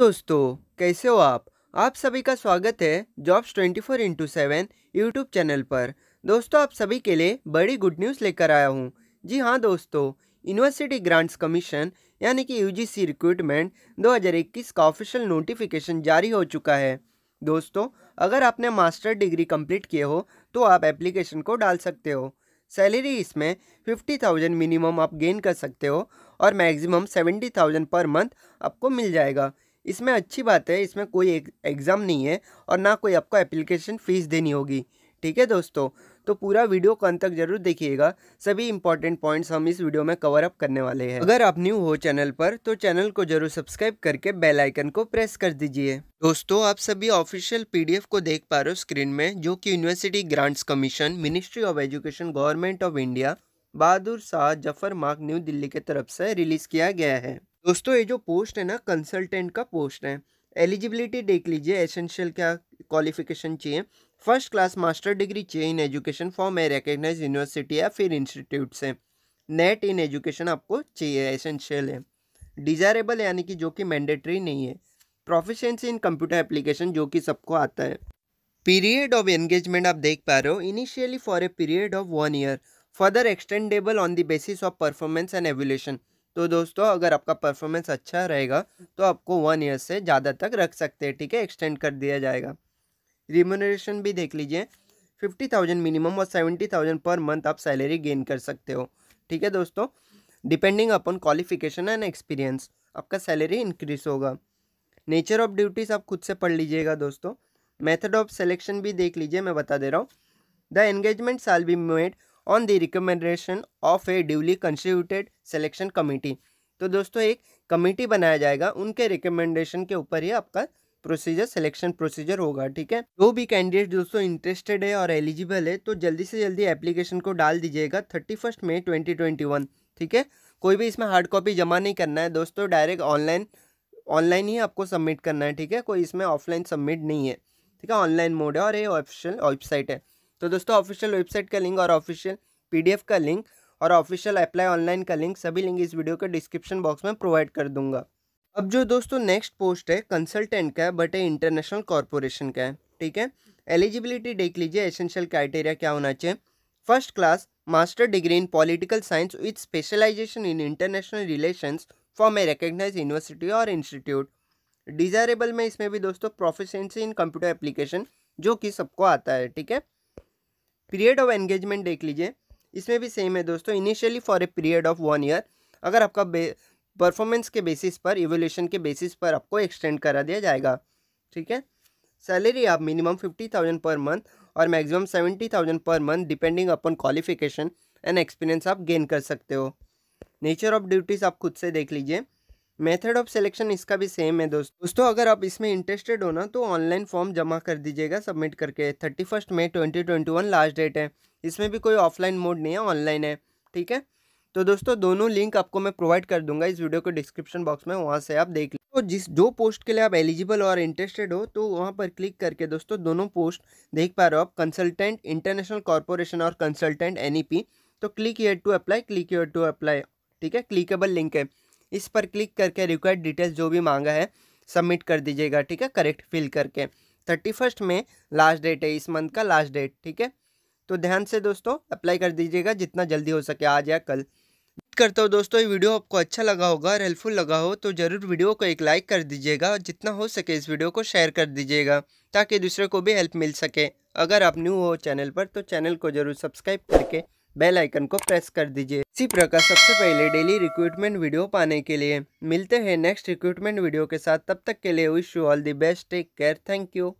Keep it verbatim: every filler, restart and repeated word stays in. दोस्तों कैसे हो आप आप सभी का स्वागत है jobs twenty four into seven YouTube channel पर। दोस्तों आप सभी के लिए बड़ी गुड न्यूज़ लेकर आया हूँ। जी हाँ दोस्तों, यूनिवर्सिटी ग्रांट्स कमीशन यानी कि यूजीसी रिक्रूटमेंट दो हज़ार इक्कीस का ऑफिशियल नोटिफिकेशन जारी हो चुका है। दोस्तों अगर आपने मास्टर डिग्री कंप्लीट किए हो तो आप एप्लीकेशन को डाल सकते हो। सैलरी इसमें फिफ्टी थाउजेंड मिनिमम आप गेन कर सकते हो और maximum seventy thousand per month आपको मिल जाएगा। इसमें अच्छी बात है, इसमें कोई एग्ज़ाम नहीं है और ना कोई आपको एप्लीकेशन फ़ीस देनी होगी। ठीक है दोस्तों, तो पूरा वीडियो को अंत तक जरूर देखिएगा। सभी इंपॉर्टेंट पॉइंट्स हम इस वीडियो में कवर अप करने वाले हैं। अगर आप न्यू हो चैनल पर तो चैनल को जरूर सब्सक्राइब करके बेल आइकन को प्रेस कर दीजिए। दोस्तों आप सभी ऑफिशियल पीडीएफ को देख पा रहे हो स्क्रीन में, जो कि university grants commission ministry of education government of India Bahadur Shah Zafar Marg new Delhi की तरफ से रिलीज़ किया गया है। दोस्तों ये जो पोस्ट है ना, कंसल्टेंट का पोस्ट है। एलिजिबिलिटी देख लीजिए, एसेंशियल क्या क्वालिफिकेशन चाहिए, फर्स्ट क्लास मास्टर डिग्री चाहिए in education from a recognise university या फिर इंस्टीट्यूट से, नेट इन एजुकेशन आपको चाहिए, एसेंशियल है। डिज़ायरेबल यानी कि जो कि मैंडेटरी नहीं है। प्रोफिशेंसी इन कंप्यूटर एप्लीकेशन जो कि सबको आता है। पीरियड ऑफ एंगेजमेंट आप देख पा रहे हो, initially for a period of one year, further extendable on the basis of performance and evaluation. तो दोस्तों अगर आपका परफॉर्मेंस अच्छा रहेगा तो आपको वन ईयर से ज़्यादा तक रख सकते हैं। ठीक है, एक्सटेंड कर दिया जाएगा। रिम्यूनरेशन भी देख लीजिए, फिफ्टी थाउजेंड मिनिमम और सेवेंटी थाउजेंड पर मंथ आप सैलरी गेन कर सकते हो। ठीक है दोस्तों, depending upon qualification and experience आपका सैलरी इंक्रीज होगा। नेचर ऑफ ड्यूटीज़ आप खुद से पढ़ लीजिएगा। दोस्तों मेथड ऑफ सेलेक्शन भी देख लीजिए, मैं बता दे रहा हूँ। The engagement shall be made on the recommendation of a duly constituted selection committee. तो दोस्तों एक कमेटी बनाया जाएगा, उनके रिकमेंडेशन के ऊपर ही आपका प्रोसीजर सिलेक्शन प्रोसीजर होगा। ठीक है, जो भी कैंडिडेट दोस्तों इंटरेस्टेड है और एलिजिबल है तो जल्दी से जल्दी एप्लीकेशन को डाल दीजिएगा thirty first May twenty twenty one. ठीक है, कोई भी इसमें हार्ड कॉपी जमा नहीं करना है दोस्तों, डायरेक्ट ऑनलाइन ऑनलाइन ही आपको सबमिट करना है। ठीक है, कोई इसमें ऑफलाइन सबमिट नहीं है। ठीक है, ऑनलाइन मोड है और ये ऑफिशियल वेबसाइट है। तो दोस्तों ऑफिशियल वेबसाइट का लिंक और ऑफिशियल पीडीएफ का लिंक और ऑफिशियल अप्लाई ऑनलाइन का लिंक, सभी लिंक इस वीडियो के डिस्क्रिप्शन बॉक्स में प्रोवाइड कर दूंगा। अब जो दोस्तों नेक्स्ट पोस्ट है कंसल्टेंट का है, बट ये इंटरनेशनल कॉरपोरेशन का है। ठीक है, एलिजिबिलिटी देख लीजिए, एसेंशियल क्राइटेरिया क्या होना चाहिए, first class master degree in political science with specialisation in international relations from a recognise university और इंस्टीट्यूट। डिज़ायरेबल में इसमें भी दोस्तों प्रोफिशिएंसी इन कंप्यूटर एप्लीकेशन जो कि सबको आता है। ठीक है, पीरियड ऑफ एंगेजमेंट देख लीजिए, इसमें भी सेम है दोस्तों, initially for a period of one year, अगर आपका परफॉर्मेंस के बेसिस पर, इवोल्यूशन के बेसिस पर आपको एक्सटेंड करा दिया जाएगा। ठीक है, सैलरी आप minimum fifty thousand per month और maximum seventy thousand per month depending upon qualification and experience आप गेन कर सकते हो। नेचर ऑफ ड्यूटीज़ आप खुद से देख लीजिए। मेथड ऑफ सिलेक्शन इसका भी सेम है दोस्तों। दोस्तों अगर आप इसमें इंटरेस्टेड हो ना तो ऑनलाइन फॉर्म जमा कर दीजिएगा सबमिट करके। Thirty first May twenty twenty one last date है। इसमें भी कोई ऑफलाइन मोड नहीं है, ऑनलाइन है। ठीक है, तो दोस्तों दोनों लिंक आपको मैं प्रोवाइड कर दूंगा इस वीडियो के डिस्क्रिप्शन बॉक्स में, वहाँ से आप देख लो। तो जिस जो पोस्ट के लिए आप एलिजिबल और इंटरेस्टेड हो तो वहाँ पर क्लिक करके दोस्तों दोनों पोस्ट देख पा रहे हो आप, कंसल्टेंट इंटरनेशनल कॉरपोरेशन और कंसल्टेंट एन ई पी। तो click here to apply, click here to apply. ठीक है, क्लिकेबल लिंक है, इस पर क्लिक करके रिक्वायर्ड डिटेल्स जो भी मांगा है सबमिट कर दीजिएगा। ठीक है, करेक्ट फिल करके। थर्टी फर्स्ट में लास्ट डेट है, इस मंथ का लास्ट डेट। ठीक है, तो ध्यान से दोस्तों अप्लाई कर दीजिएगा जितना जल्दी हो सके, आज या कल। करता हूँ दोस्तों ये वीडियो आपको अच्छा लगा होगा और हेल्पफुल लगा हो तो ज़रूर वीडियो को एक लाइक कर दीजिएगा और जितना हो सके इस वीडियो को शेयर कर दीजिएगा ताकि दूसरे को भी हेल्प मिल सके। अगर आप न्यू हो चैनल पर तो चैनल को जरूर सब्सक्राइब करके बेल आइकन को प्रेस कर दीजिए। इसी प्रकार सबसे पहले डेली रिक्रूटमेंट वीडियो पाने के लिए। मिलते हैं नेक्स्ट रिक्रूटमेंट वीडियो के साथ, तब तक के लिए wish you all the best, take care, thank you.